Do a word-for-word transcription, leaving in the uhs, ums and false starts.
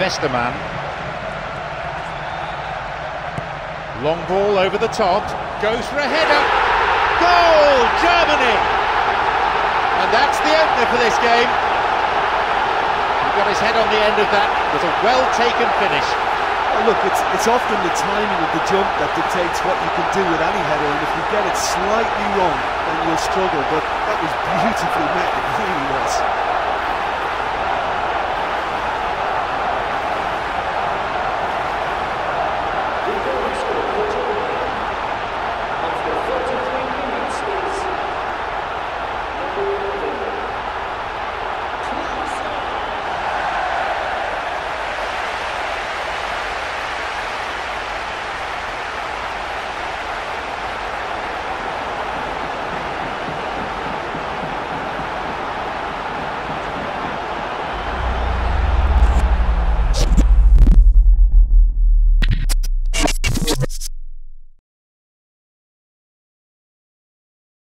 Westerman. Long ball over the top, goes for a header. Goal, Germany! And that's the opener for this game. He got his head on the end of that. It was a well-taken finish. Well, look, it's, it's often the timing of the jump that dictates what you can do with any header, and if you get it slightly wrong, then you'll struggle, but that was beautifully met, really.